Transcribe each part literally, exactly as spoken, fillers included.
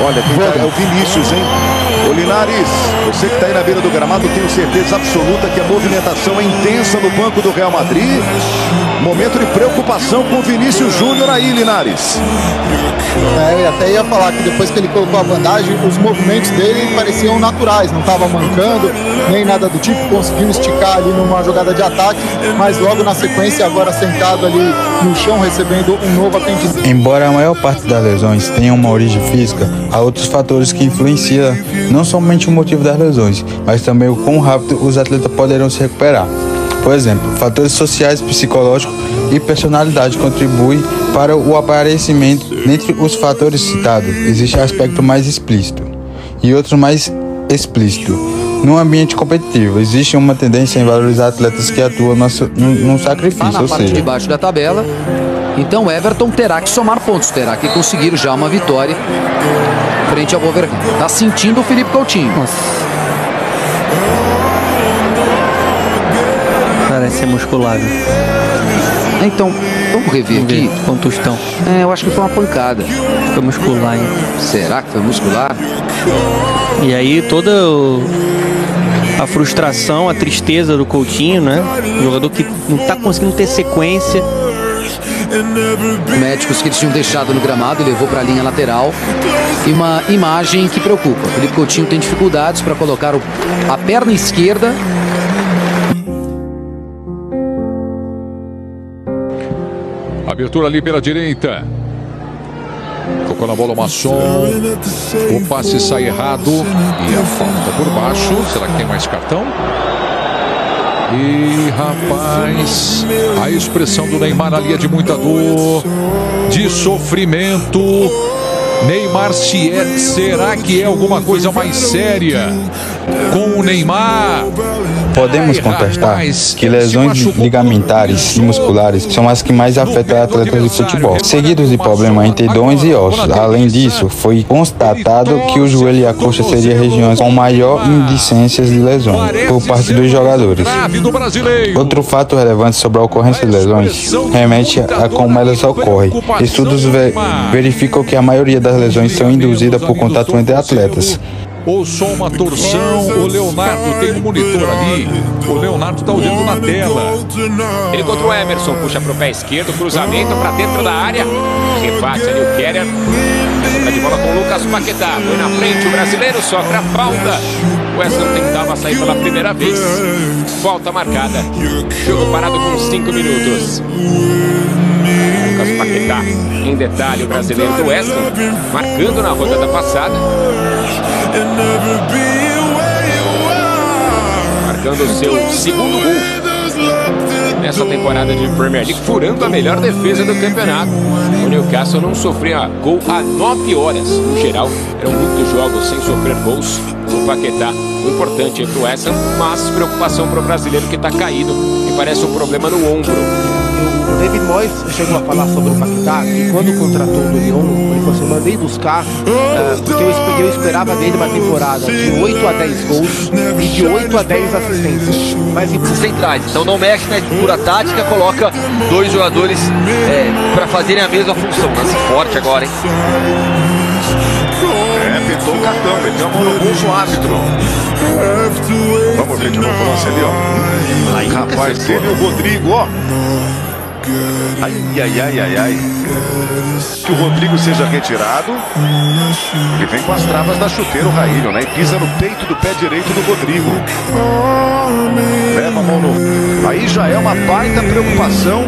Olha, quem tá é o Vinícius, hein? Ô Linares, você que tá aí na beira do gramado, tenho certeza absoluta que a movimentação é intensa no banco do Real Madrid. Momento de preocupação com o Vinícius Júnior aí, Linares. É, eu até ia falar que depois que ele colocou a bandagem, os movimentos dele pareciam naturais, não tava mancando, nem nada do tipo, conseguiu esticar ali numa jogada de ataque, mas logo na sequência, agora sentado ali no chão, recebendo um novo atendimento. Embora a maior parte das lesões tenha uma origem física, há outros fatores que influenciam não somente o motivo das lesões, mas também o quão rápido os atletas poderão se recuperar. Por exemplo, fatores sociais, psicológicos e personalidade contribuem para o aparecimento. Dentre os fatores citados, existe aspecto mais explícito e outro mais explícito. No ambiente competitivo, existe uma tendência em valorizar atletas que atuam no sacrifício, está na ou parte seja... de baixo da tabela. Então Everton terá que somar pontos, terá que conseguir já uma vitória frente ao Wolverhampton. Tá sentindo o Philippe Coutinho. Nossa. Parece ser musculado. Então, vamos rever aqui. Contustão. É, eu acho que foi uma pancada. Foi muscular, hein? Será que foi muscular? E aí toda a frustração, a tristeza do Coutinho, né? O jogador que não tá conseguindo ter sequência. Médicos que eles tinham deixado no gramado, levou para a linha lateral. E uma imagem que preocupa. Philippe Coutinho tem dificuldades para colocar o, a perna esquerda. Abertura ali pela direita. Tocou na bola o Masson. O passe sai errado. E a falta por baixo. Será que tem mais cartão? E rapaz, a expressão do Neymar ali é de muita dor, de sofrimento. Neymar, se é, será que é alguma coisa mais séria com o Neymar? Podemos contestar que lesões ligamentares e musculares são as que mais afetam atletas de futebol, seguidos de problemas em tendões e ossos. Além disso, foi constatado que o joelho e a coxa seriam regiões com maior indicências de lesões por parte dos jogadores. Outro fato relevante sobre a ocorrência de lesões remete a como elas ocorrem. Estudos verificam que a maioria das lesões são induzidas por contato entre atletas. Ou só uma torção, o Leonardo tem um monitor ali, o Leonardo tá olhando na tela. Ele contra o Emerson, puxa pro pé esquerdo, cruzamento pra dentro da área, rebate ali o Keller, de bola com o Lucas Paquetá, foi na frente o brasileiro, sofre a falta. O Weston tentava sair pela primeira vez, falta marcada, jogo parado com cinco minutos. Lucas Paquetá, em detalhe o brasileiro do Weston, marcando na rodada passada. Marcando o seu segundo gol nessa temporada de Premier League, furando a melhor defesa do campeonato. O Newcastle não sofria gol há nove horas. No geral, eram muitos jogos sem sofrer gols. O Paquetá, o importante é pro essa, mas preocupação para o brasileiro que está caído e parece um problema no ombro. O David Moyes chegou a falar sobre o Paquetá, que quando contratou o Lyon, ele falou assim, mandei buscar, uh, porque eu, eu esperava dele uma temporada de oito a dez gols e de oito a dez assistências. Mas em centrais, então não mexe na estrutura tática, coloca dois jogadores é, para fazerem a mesma função. Lance forte agora, hein? É, pintou o cartão, meteu a mão no bolso o árbitro. Vamos ver de novo o lance ali, ó. Aí, rapaz, teve o Rodrigo, ó. Ai, ai, ai, ai, ai. Que o Rodrigo seja retirado. E vem com as travas da chuteira o Raílio, né? E pisa no peito do pé direito do Rodrigo. Leva a mão no... Aí já é uma baita preocupação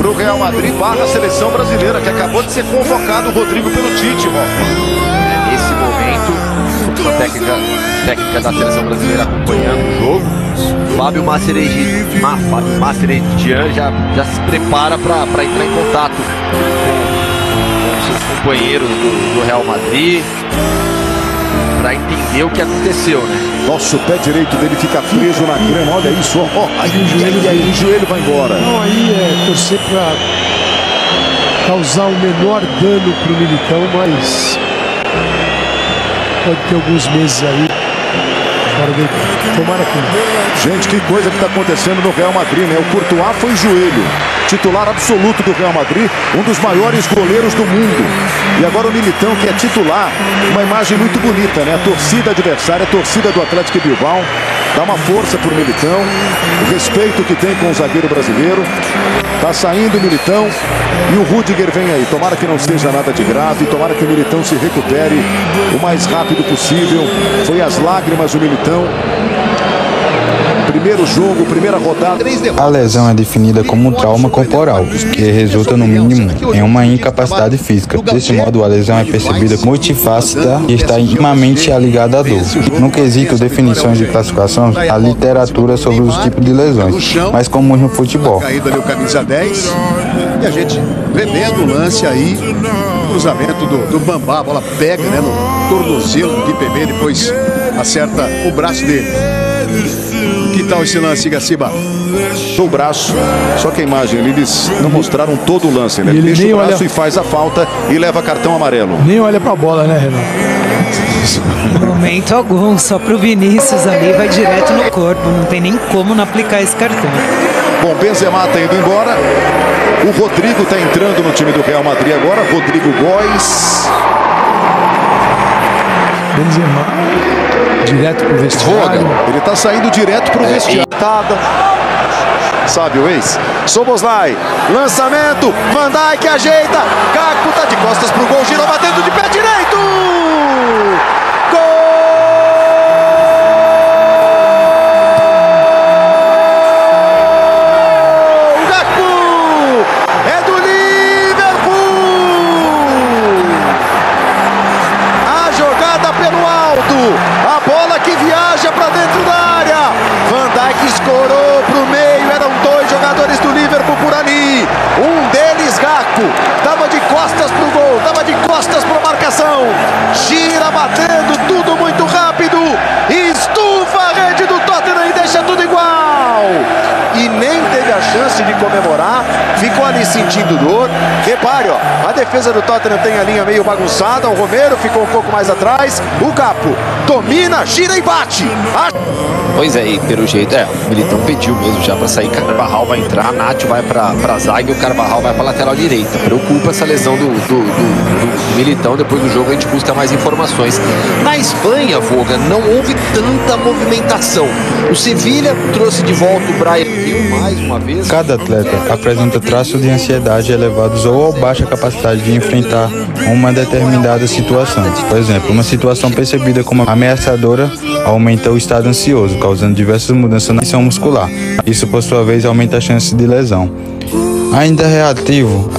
pro Real Madrid barra a seleção brasileira, que acabou de ser convocado o Rodrigo pelo Tite, ó. Nesse momento, a técnica, a técnica da seleção brasileira acompanhando o jogo. Fábio Macerejian já, já se prepara para entrar em contato com seus companheiros do, do Real Madrid para entender o que aconteceu, né? Nossa, o pé direito dele fica preso na grama, olha isso, ó, ó, aí o joelho, aí o joelho vai embora. Não, aí é torcer para causar o menor dano para o Militão, mas pode ter alguns meses aí. cara dele. Tomara que... Gente, que coisa que está acontecendo no Real Madrid, né? O Courtois foi joelho. Titular absoluto do Real Madrid. Um dos maiores goleiros do mundo. E agora o Militão, que é titular. Uma imagem muito bonita, né? A torcida adversária, a torcida do Athletic Bilbao. Dá uma força pro Militão. O respeito que tem com o zagueiro brasileiro. Tá saindo o Militão. E o Rüdiger vem aí. Tomara que não seja nada de grave. Tomara que o Militão se recupere o mais rápido possível. Foi as lágrimas do Militão. Primeiro jogo, primeira rodada. A lesão é definida como um trauma corporal, que resulta no mínimo em uma incapacidade física. Desse modo, a lesão é percebida como multifaceta e está intimamente ligada à dor. No quesito definições de classificação, a literatura sobre os tipos de lesões, mais comuns no futebol. Caída ali o camisa dez, e a gente vendo o lance aí, cruzamento do, do Bambá, a bola pega, né, no tornozelo do P B, depois acerta o braço dele. Que tal esse lance, Gaciba? Do braço, só que a imagem, eles não mostraram todo o lance, né? Ele, ele deixa o braço olha... e faz a falta e leva cartão amarelo. Nem olha pra bola, né, Renan? Momento algum, só pro Vinícius ali, vai direto no corpo, não tem nem como não aplicar esse cartão. Bom, Benzema tá indo embora, o Rodrigo tá entrando no time do Real Madrid agora, Rodrigo Góes. Benzema... direto pro vestiário. Roga. Ele tá saindo direto pro vestiário. Sabe o ex? Soboslai. Lançamento. Van Dijk ajeita. Capo tá de costas pro gol. Girou batendo de pé direito. Gol! Capo! É do Liverpool! A jogada pelo alto. A bola que viaja para dentro da área. Van Dijk escorou para o meio. Eram dois jogadores do Liverpool por ali. Um deles, Gaco, tava de costas para o gol, tava de costas para a marcação. Gira batendo, tudo muito rápido. Estufa a rede do Tottenham e deixa tudo igual. E nem teve a chance de comemorar. Ficou ali sentindo dor. Repare, ó, a defesa do Tottenham tem a linha meio bagunçada. O Romero ficou um pouco mais atrás. O Capo domina, gira e bate. A... Pois é, e pelo jeito, é, o Militão pediu mesmo já pra sair. Carbarral vai entrar, a Nath vai pra, pra zaga e o Carbarral vai pra lateral direita. Preocupa essa lesão do, do, do, do Militão. Depois do jogo a gente busca mais informações. Na Espanha, Voga, não houve tanta movimentação. O Sevilla trouxe de volta o Brian. Mais uma vez. Cada atleta apresenta traços de ansiedade elevados ou baixa capacidade de enfrentar uma determinada situação. Por exemplo, uma situação percebida como ameaçadora aumenta o estado ansioso, causando diversas mudanças na tensão muscular. Isso, por sua vez, aumenta a chance de lesão. Ainda relativo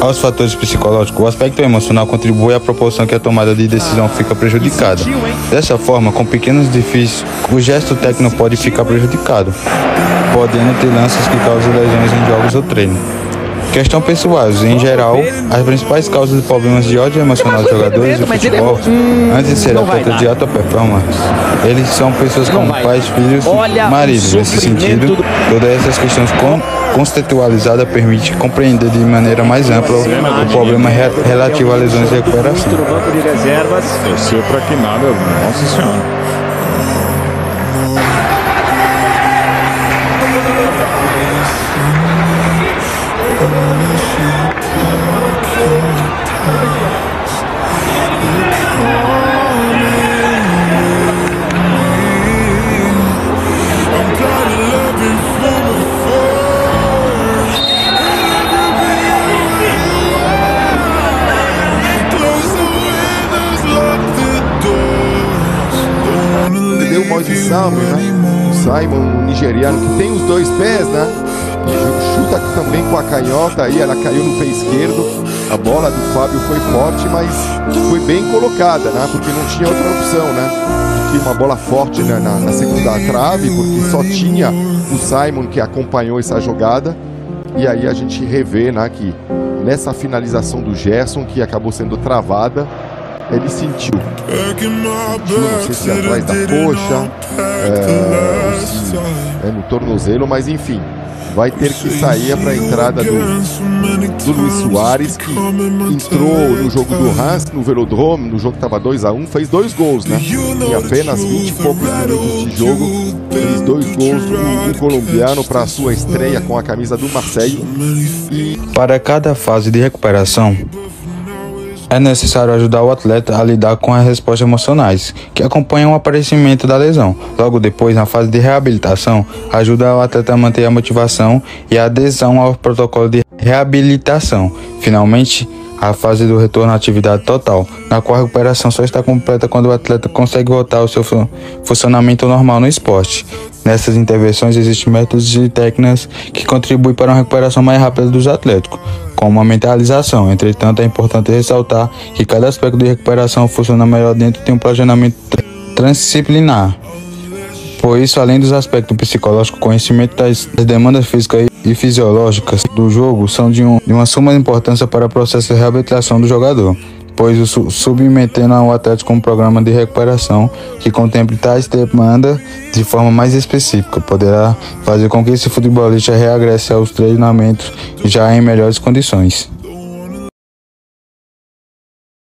aos fatores psicológicos, o aspecto emocional contribui à proporção que a tomada de decisão fica prejudicada. Dessa forma, com pequenos difíceis, o gesto técnico pode ficar prejudicado, podendo ter lances que causam lesões em jogos ou treino. Questão pessoais, em geral, as principais causas de problemas de ódio emocional dos jogadores de futebol, antes de ser atletas de alta performance, eles são pessoas como pais, filhos e maridos. Nesse sentido, todas essas questões conceitualizadas permitem compreender de maneira mais ampla o problema re relativo a lesões e recuperação. Torceu para que nada, nossa senhora. Simon, né? Simon, nigeriano, que tem os dois pés, né? Chuta também com a canhota aí, ela caiu no pé esquerdo. A bola do Fábio foi forte, mas foi bem colocada, né? Porque não tinha outra opção, né? Tinha uma bola forte, né, na, na segunda trave, porque só tinha o Simon que acompanhou essa jogada. E aí a gente revê, né, que nessa finalização do Gerson, que acabou sendo travada, ele sentiu, sentiu, não sei se é atrás da coxa, é, se é no tornozelo, mas enfim, vai ter que sair para a entrada do, do Luiz Soares, que entrou no jogo do Hans, no Velodrome, no jogo que estava dois a um, fez dois gols, né? Em apenas vinte e poucos minutos de jogo, fez dois gols do, do colombiano para a sua estreia com a camisa do Marseille. E... para cada fase de recuperação, é necessário ajudar o atleta a lidar com as respostas emocionais que acompanham o aparecimento da lesão. Logo depois, na fase de reabilitação, ajuda o atleta a manter a motivação e a adesão ao protocolo de reabilitação. Finalmente, a fase do retorno à atividade total, na qual a recuperação só está completa quando o atleta consegue voltar ao seu funcionamento normal no esporte. Nessas intervenções existem métodos e técnicas que contribuem para uma recuperação mais rápida dos atletas, como a mentalização. Entretanto, é importante ressaltar que cada aspecto de recuperação funciona melhor dentro de um planejamento transdisciplinar. Por isso, além dos aspectos psicológicos, o conhecimento das demandas físicas e fisiológicas do jogo são de, um, de uma suma importância para o processo de reabilitação do jogador, pois o submetendo ao atleta com um programa de recuperação que contemple tais demandas de forma mais específica, poderá fazer com que esse futebolista regresse aos treinamentos já em melhores condições.